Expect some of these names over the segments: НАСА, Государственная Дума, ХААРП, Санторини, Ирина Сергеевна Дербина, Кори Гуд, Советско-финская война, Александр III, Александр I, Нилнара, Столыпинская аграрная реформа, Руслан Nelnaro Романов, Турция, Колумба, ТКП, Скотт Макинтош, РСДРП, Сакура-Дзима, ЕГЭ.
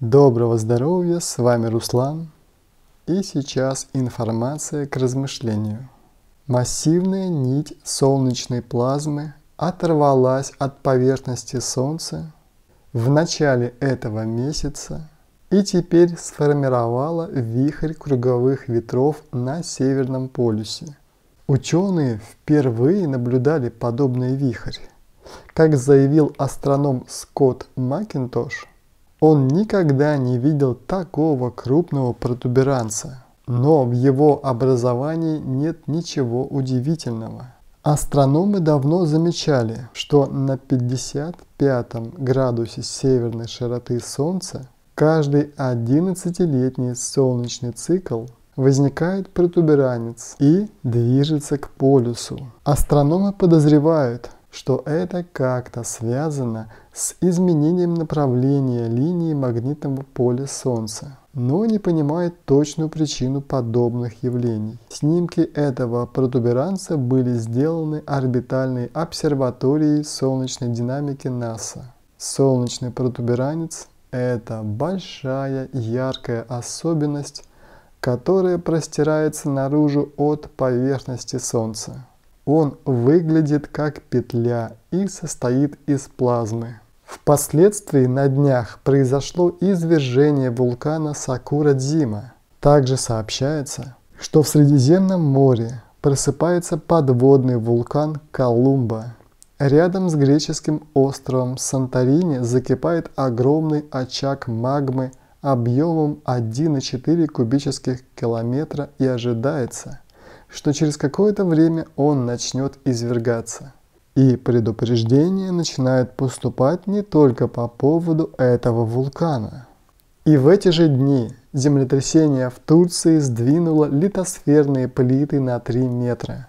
Доброго здоровья, с вами Руслан, и сейчас информация к размышлению. Массивная нить солнечной плазмы оторвалась от поверхности Солнца в начале этого месяца и теперь сформировала вихрь круговых ветров на Северном полюсе. Ученые впервые наблюдали подобный вихрь. Как заявил астроном Скотт Макинтош, он никогда не видел такого крупного протуберанца, но в его образовании нет ничего удивительного. Астрономы давно замечали, что на 55 градусе северной широты Солнца каждый 11-летний солнечный цикл возникает протуберанец и движется к полюсу. Астрономы подозревают, что это как-то связано с изменением направления линии магнитного поля Солнца, но не понимает точную причину подобных явлений. Снимки этого протуберанца были сделаны орбитальной обсерваторией солнечной динамики НАСА. Солнечный протуберанец – это большая яркая особенность, которая простирается наружу от поверхности Солнца. Он выглядит как петля и состоит из плазмы. Впоследствии на днях произошло извержение вулкана Сакура-Дзима. Также сообщается, что в Средиземном море просыпается подводный вулкан Колумба. Рядом с греческим островом Санторини закипает огромный очаг магмы объемом 1,4 кубических километра и ожидается, что через какое-то время он начнет извергаться. И предупреждения начинают поступать не только по поводу этого вулкана. И в эти же дни землетрясение в Турции сдвинуло литосферные плиты на 3 метра.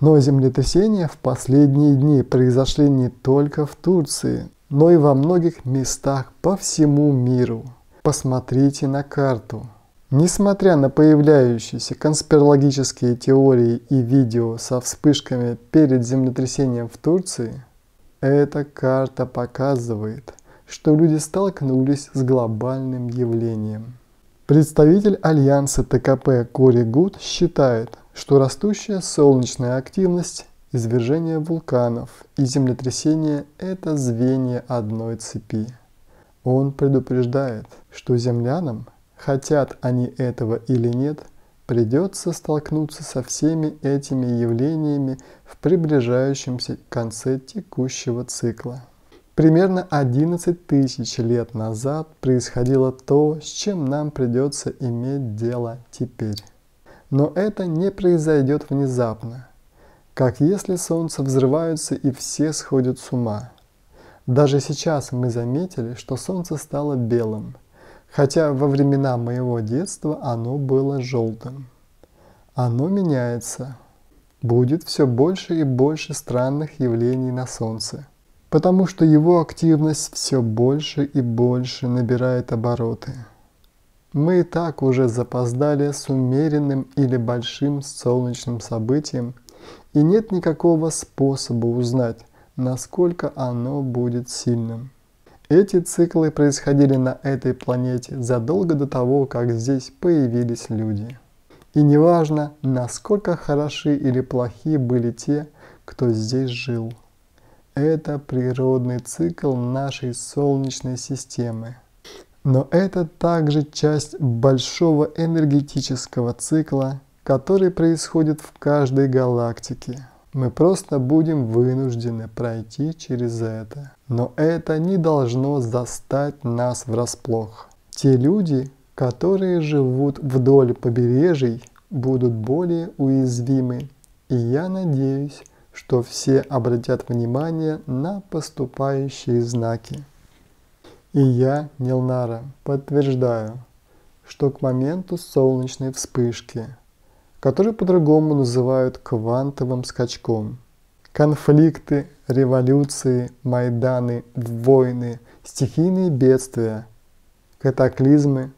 Но землетрясения в последние дни произошли не только в Турции, но и во многих местах по всему миру. Посмотрите на карту. Несмотря на появляющиеся конспирологические теории и видео со вспышками перед землетрясением в Турции, эта карта показывает, что люди столкнулись с глобальным явлением. Представитель альянса ТКП Кори Гуд считает, что растущая солнечная активность, извержение вулканов и землетрясения – это звенья одной цепи. Он предупреждает, что землянам, хотят они этого или нет, придется столкнуться со всеми этими явлениями в приближающемся конце текущего цикла. Примерно 11 тысяч лет назад происходило то, с чем нам придется иметь дело теперь. Но это не произойдет внезапно, как если солнце взрывается и все сходят с ума. Даже сейчас мы заметили, что солнце стало белым, хотя во времена моего детства оно было желтым. Оно меняется. Будет все больше и больше странных явлений на Солнце, потому что его активность все больше и больше набирает обороты. Мы и так уже запоздали с умеренным или большим солнечным событием, и нет никакого способа узнать, насколько оно будет сильным. Эти циклы происходили на этой планете задолго до того, как здесь появились люди. И неважно, насколько хороши или плохи были те, кто здесь жил. Это природный цикл нашей Солнечной системы. Но это также часть большого энергетического цикла, который происходит в каждой галактике. Мы просто будем вынуждены пройти через это. Но это не должно застать нас врасплох. Те люди, которые живут вдоль побережий, будут более уязвимы. И я надеюсь, что все обратят внимание на поступающие знаки. И я, Нилнара, подтверждаю, что к моменту солнечной вспышки, которые по-другому называют квантовым скачком, конфликты, революции, майданы, войны, стихийные бедствия, катаклизмы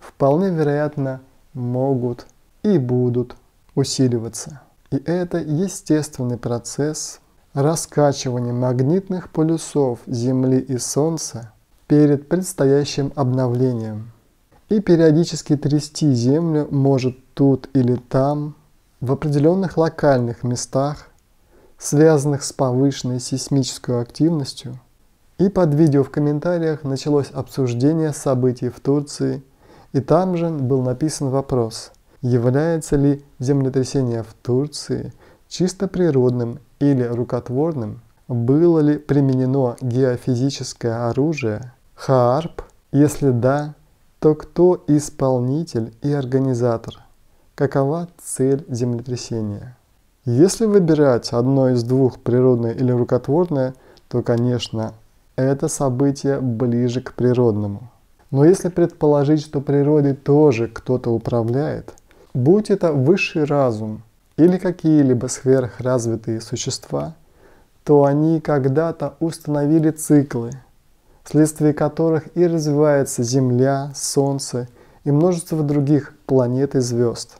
вполне вероятно могут и будут усиливаться. И это естественный процесс раскачивания магнитных полюсов Земли и Солнца, перед предстоящим обновлением и периодически трясти землю может тут или там, в определенных локальных местах, связанных с повышенной сейсмической активностью. И под видео в комментариях началось обсуждение событий в Турции, и там же был написан вопрос, является ли землетрясение в Турции чисто природным или рукотворным, было ли применено геофизическое оружие, ХААРП, если да, то кто исполнитель и организатор, какова цель землетрясения. Если выбирать одно из двух, природное или рукотворное, то, конечно, это событие ближе к природному. Но если предположить, что природой тоже кто-то управляет, будь это высший разум или какие-либо сверхразвитые существа, то они когда-то установили циклы, вследствие которых и развивается Земля, Солнце и множество других планет и звезд,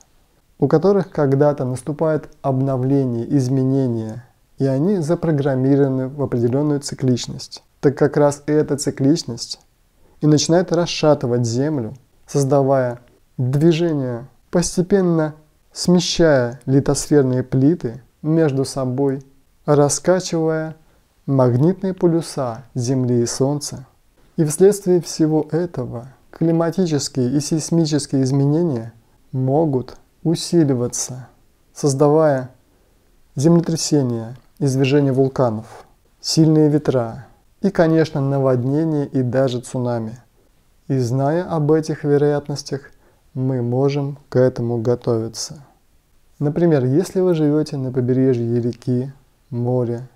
у которых когда-то наступает обновление, изменения, и они запрограммированы в определенную цикличность. Так как раз эта цикличность и начинает расшатывать Землю, создавая движение, постепенно смещая литосферные плиты между собой, раскачивая магнитные полюса Земли и Солнца. И вследствие всего этого климатические и сейсмические изменения могут усиливаться, создавая землетрясения, извержения вулканов, сильные ветра и, конечно, наводнения и даже цунами. И зная об этих вероятностях, мы можем к этому готовиться. Например, если вы живете на побережье реки, моря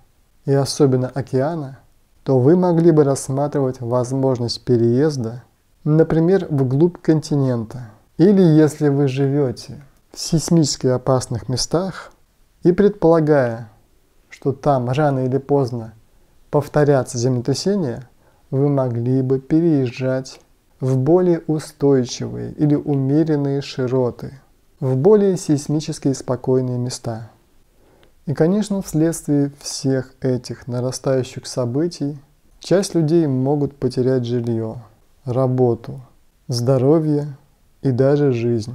и особенно океана, то вы могли бы рассматривать возможность переезда, например, вглубь континента. Или если вы живете в сейсмически опасных местах и предполагая, что там рано или поздно повторятся землетрясения, вы могли бы переезжать в более устойчивые или умеренные широты, в более сейсмически спокойные места. И, конечно, вследствие всех этих нарастающих событий часть людей могут потерять жилье, работу, здоровье и даже жизнь.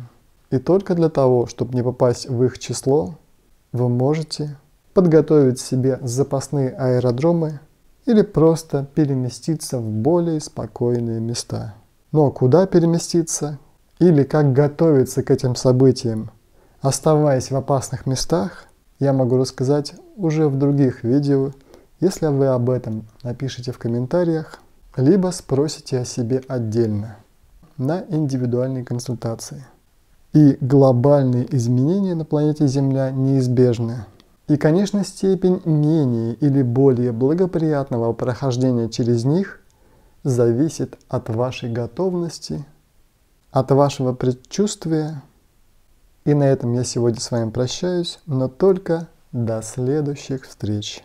И только для того, чтобы не попасть в их число, вы можете подготовить себе запасные аэродромы или просто переместиться в более спокойные места. Но куда переместиться или как готовиться к этим событиям, оставаясь в опасных местах, я могу рассказать уже в других видео, если вы об этом напишите в комментариях, либо спросите о себе отдельно на индивидуальной консультации. И глобальные изменения на планете Земля неизбежны. И, конечно, степень менее или более благоприятного прохождения через них зависит от вашей готовности, от вашего предчувствия. И на этом я сегодня с вами прощаюсь, но только до следующих встреч.